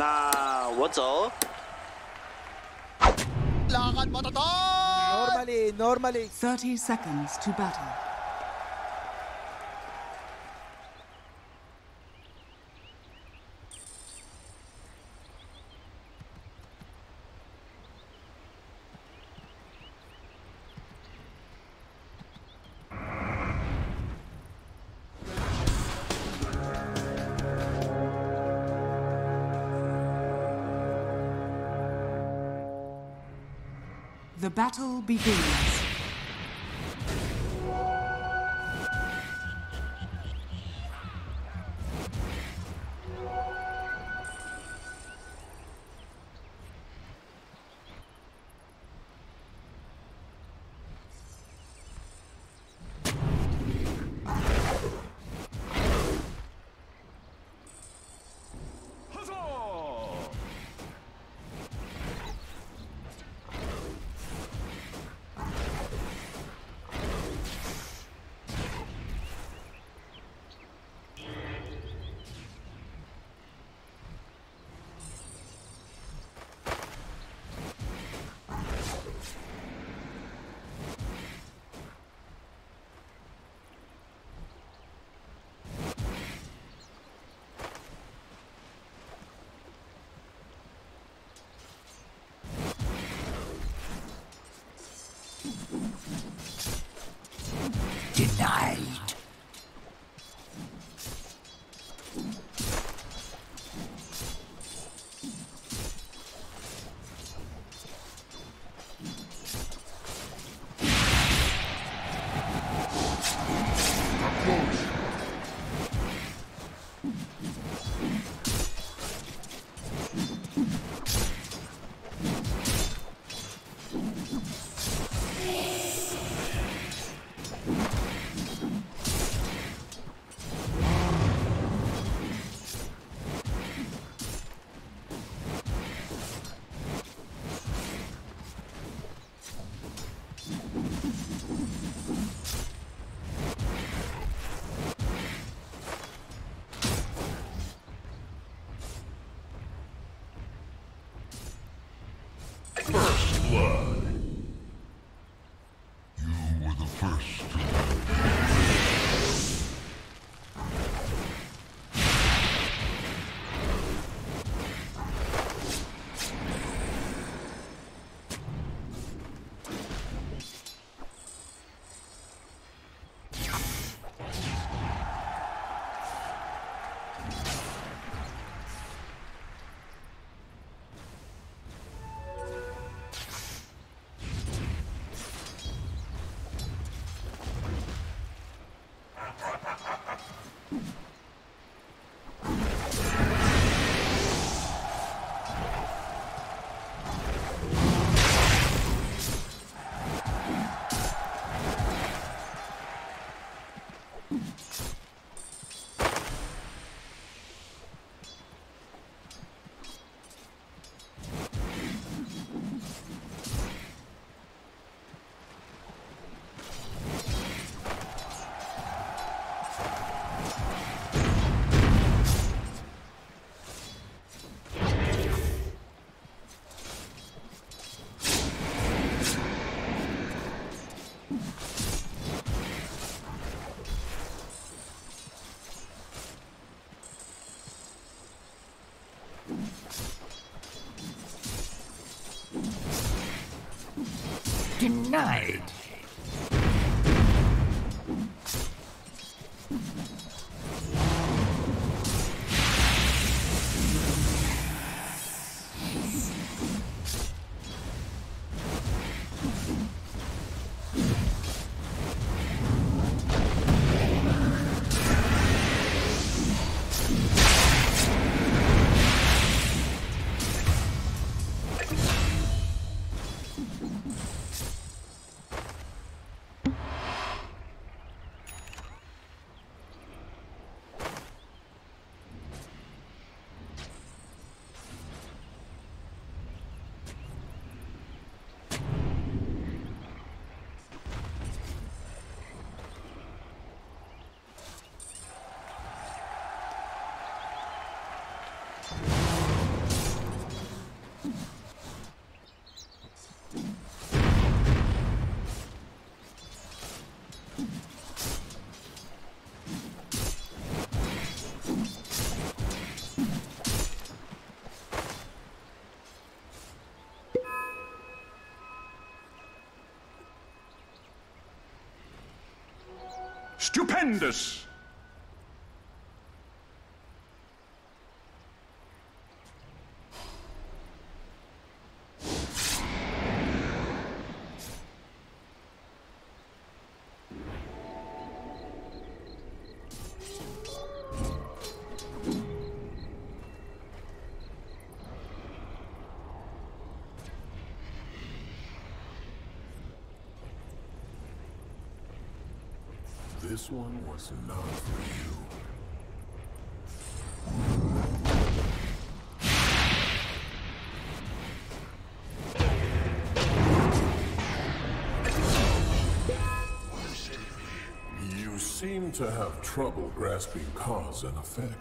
那我走。 Normally 30 seconds to battle. The battle begins. Denied. Denied. Stupendous! This one was enough for you. You seem to have trouble grasping cause and effect.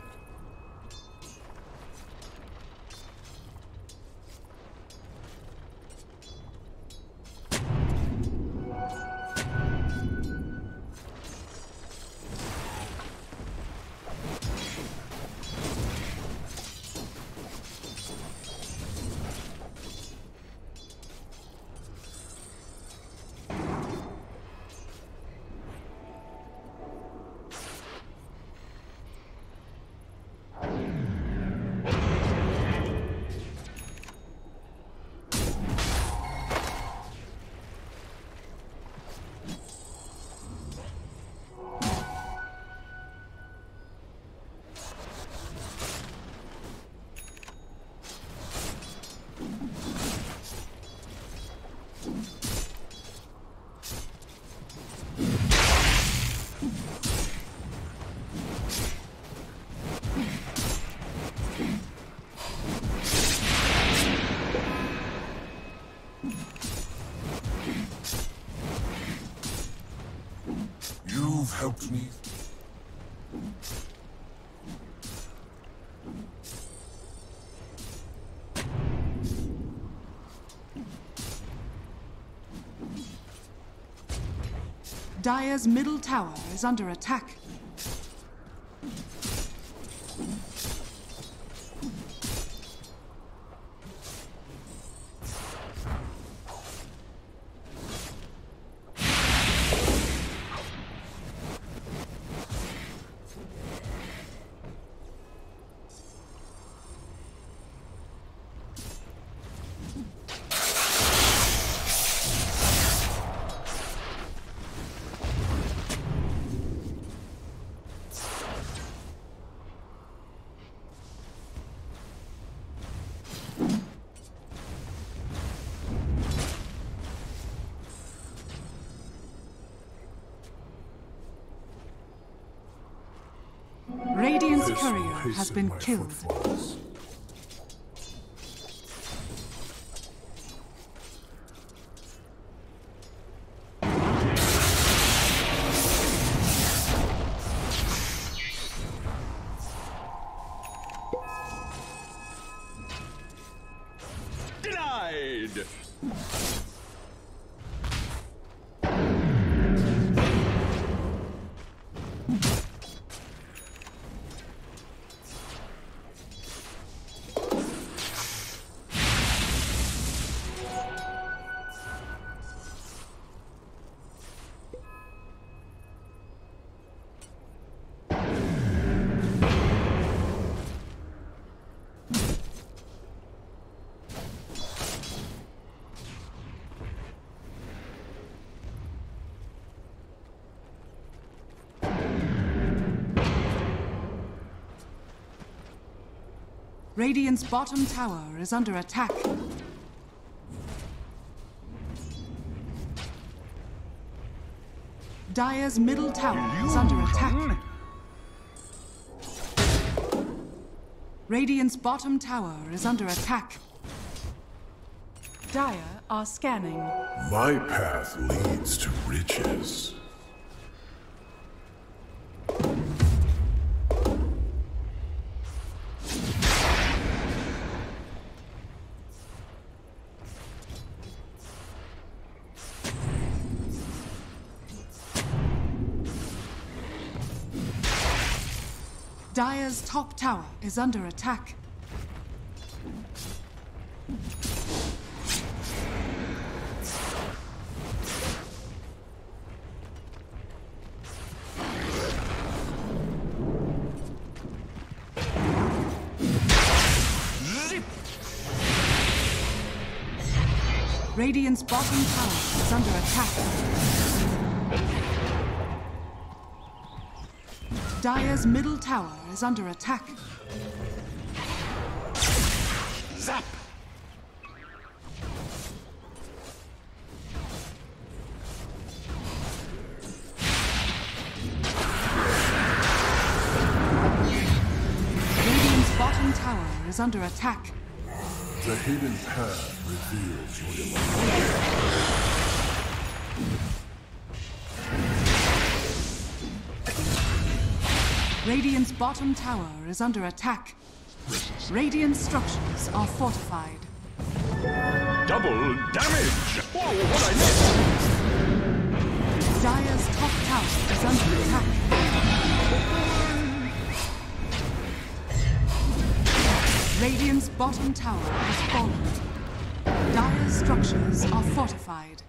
Helped me. Dire's middle tower is under attack. Courier has been killed. Denied! Radiant's bottom tower is under attack. Dire's middle tower is under attack. Radiant's bottom tower is under attack. Dire are scanning. My path leads to riches. Dire's top tower is under attack. Radiant's bottom tower is under attack. Dire's middle tower is under attack. Zap! Radiant's bottom tower is under attack. The hidden path reveals your emotions. Radiant's bottom tower is under attack. Radiant structures are fortified. Double damage! Whoa, what I missed! Dire's top tower is under attack. Radiant's bottom tower has fallen. Dire's structures are fortified.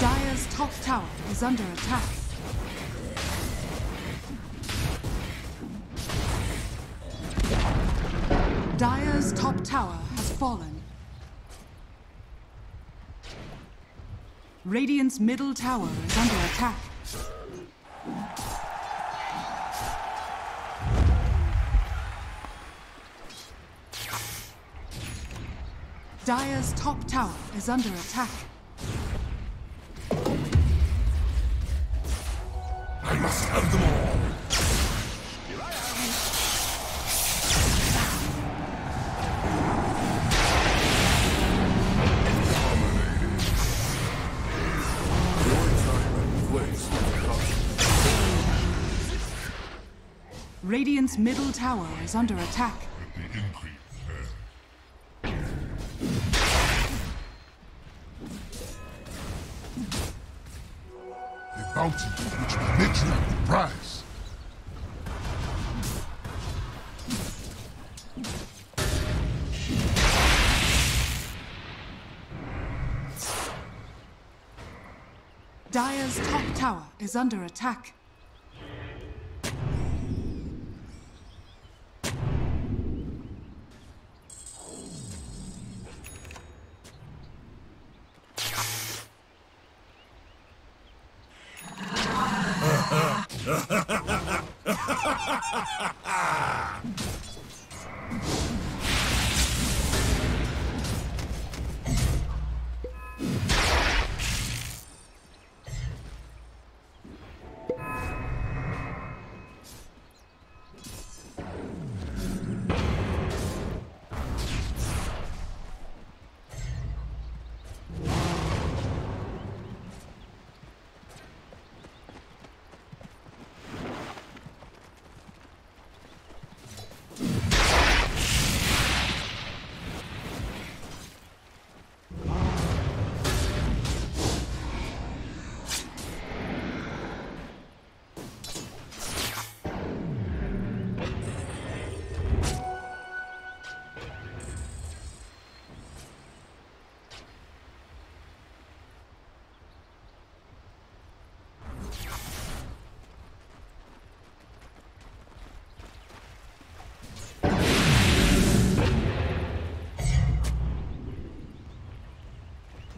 Dire's top tower is under attack. Dire's top tower has fallen. Radiant's middle tower is under attack. Dire's top tower is under attack. I must have them all. Radiant's middle tower is under attack. The bounty to which we literally rise. Dire's top tower is under attack.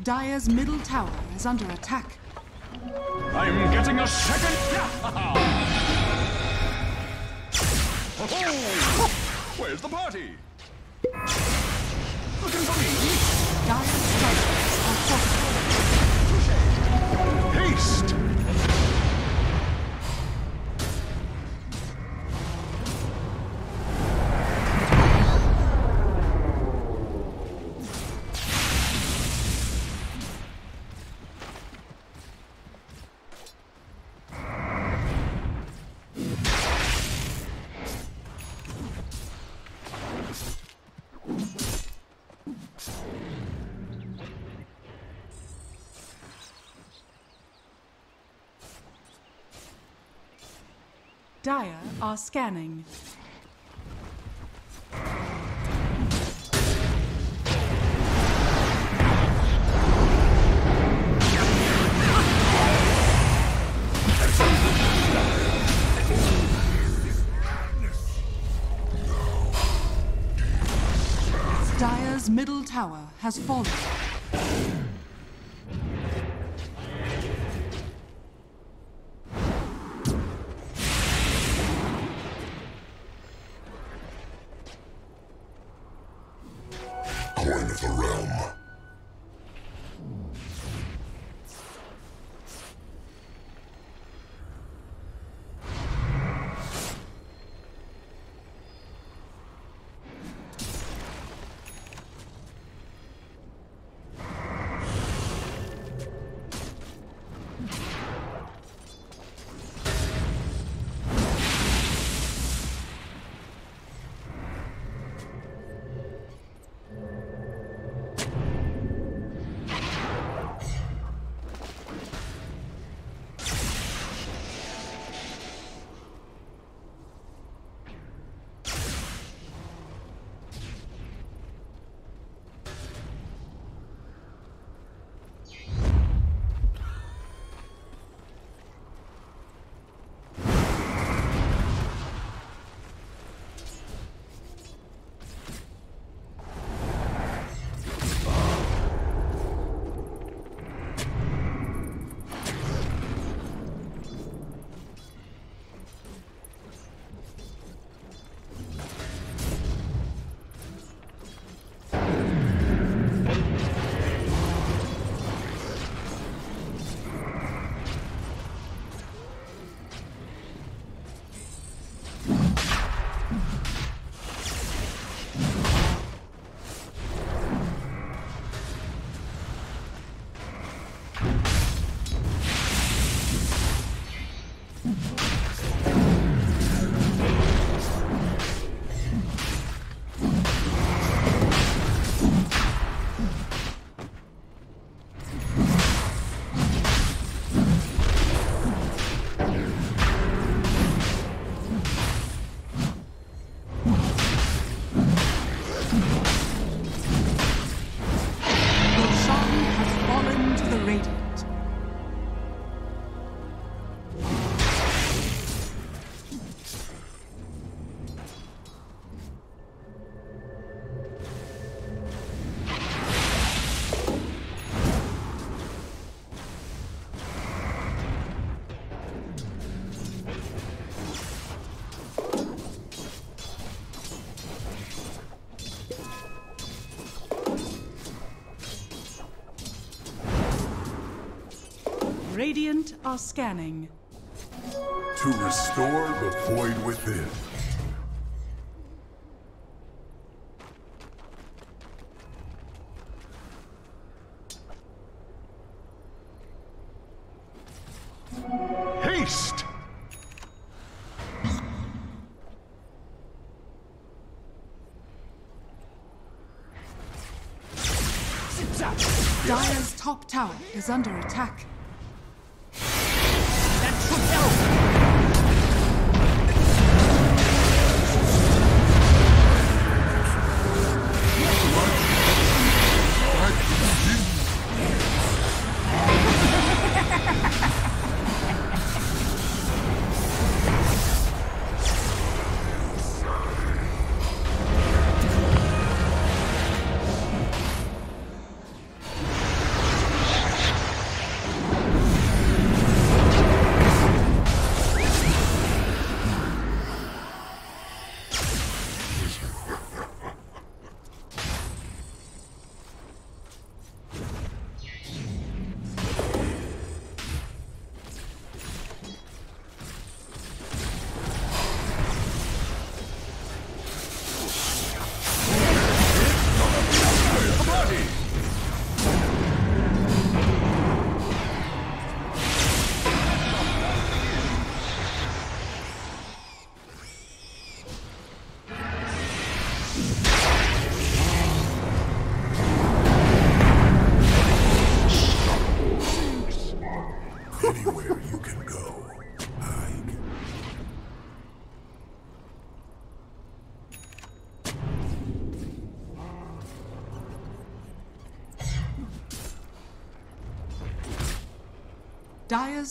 Dire's middle tower is under attack. I'm getting a second. Oh, where's the party? Looking for me. Dire's structures are fortified. Haste. Dire are scanning. tower has fallen. Radiant are scanning. To restore the void within. Dire's top tower is under attack. Dire's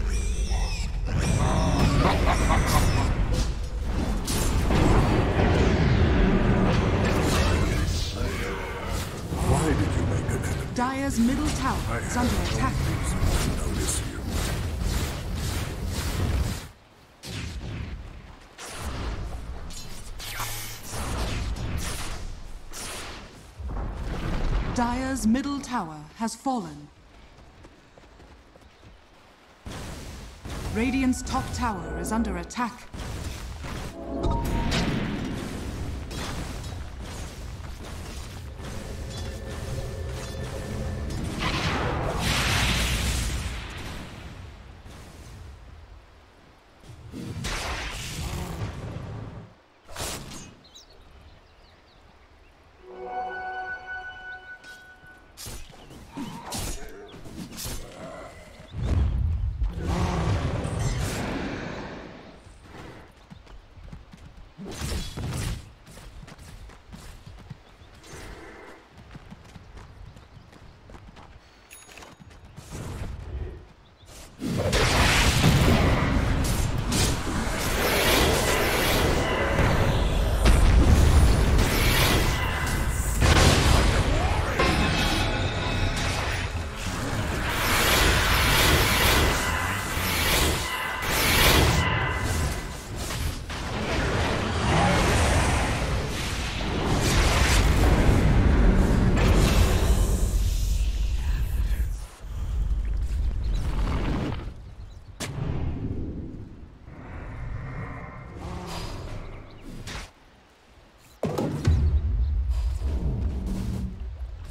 Dire's middle tower is under attack. Notice you. Dire's middle tower has fallen. Radiant's top tower is under attack.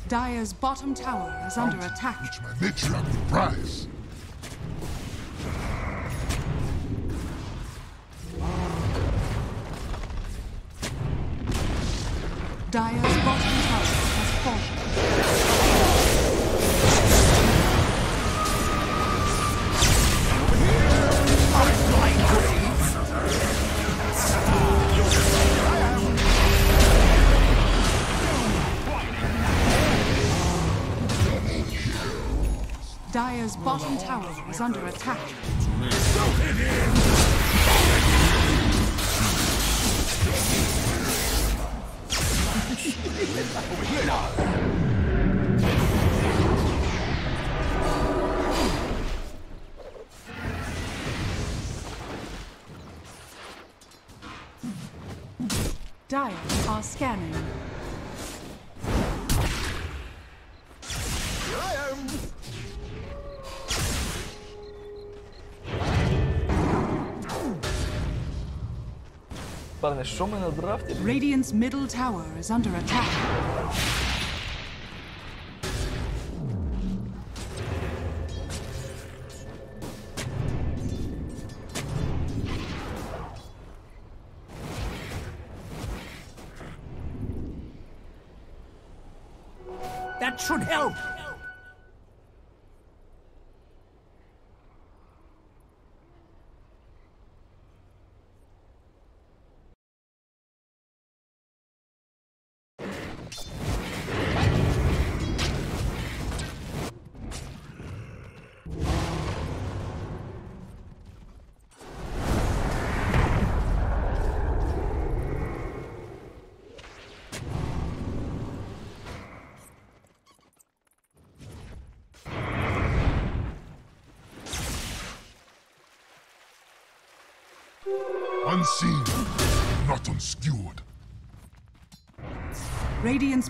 Dire's bottom tower is under attack. It's my nature of the prize. Dire's bottom tower has fallen. Dire's bottom tower is under attack. Over here now. Dire are scanning. Radiant's middle tower is under attack. That should help! Unseen, not unskewered. Radiant's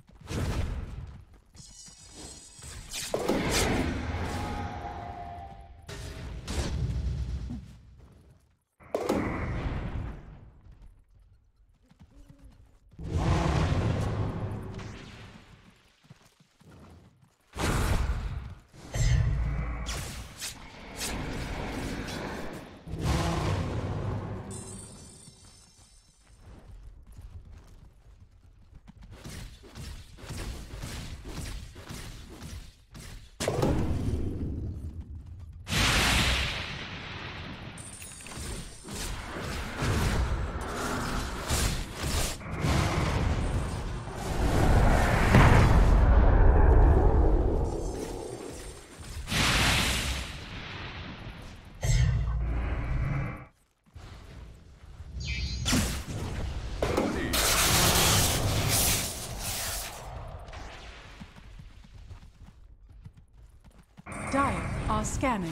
Scanning.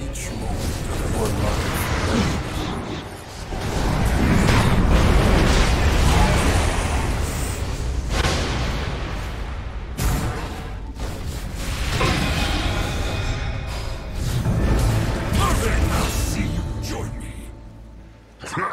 Each one. Dire's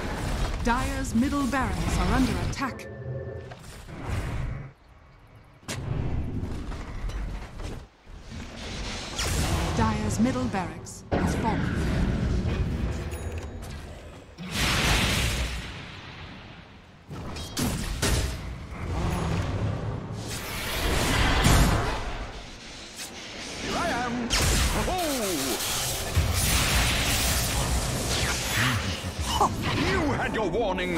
Dire's middle barracks are under attack. Dire's middle barracks has fallen. Here I am! Oh-ho! You had your warning!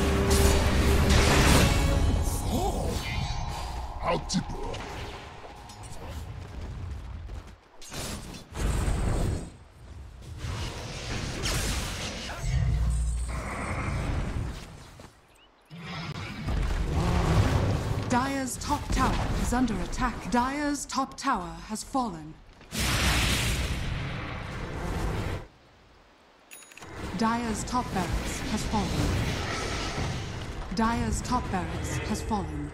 Dire's top tower is under attack. Dire's top tower has fallen. Dire's top barracks has fallen. Dire's top barracks has fallen.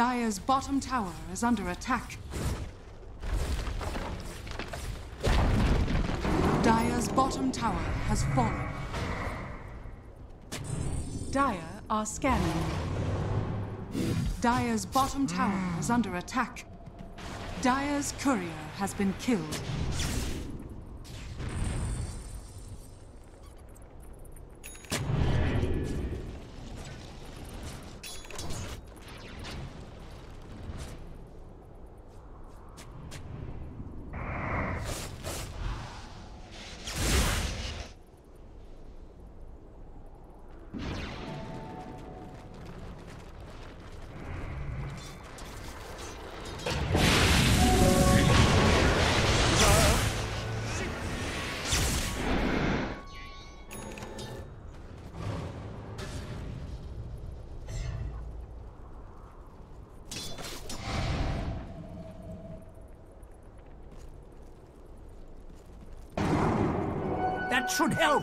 Dire's bottom tower is under attack. Dire's bottom tower has fallen. Dire are scanning. Dire's bottom tower is under attack. Dire's courier has been killed. That should help!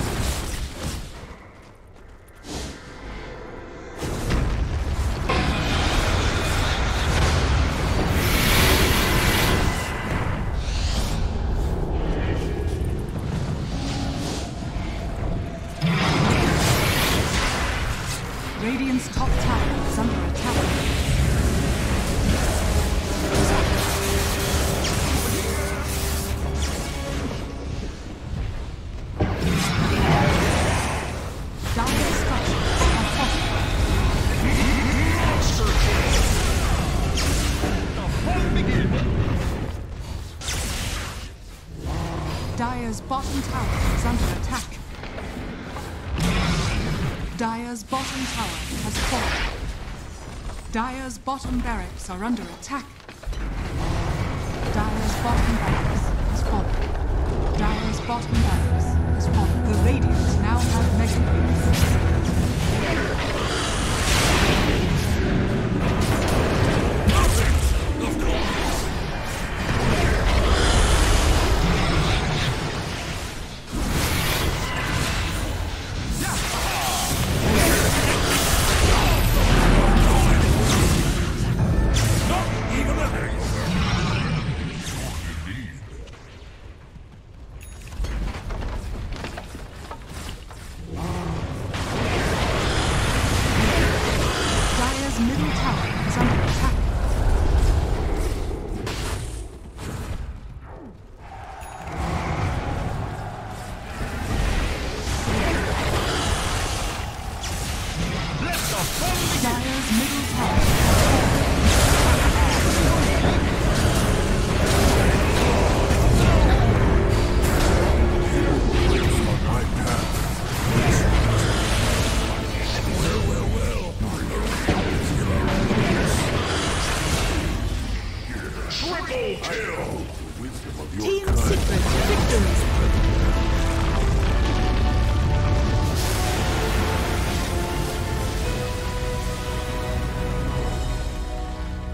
Dire's bottom tower is under attack. Dire's bottom tower has fallen. Dire's bottom barracks are under attack. Dire's bottom barracks has fallen. Dire's bottom barracks has fallen. The Radiant now have mega cubes. Nothing! Team Secret victory.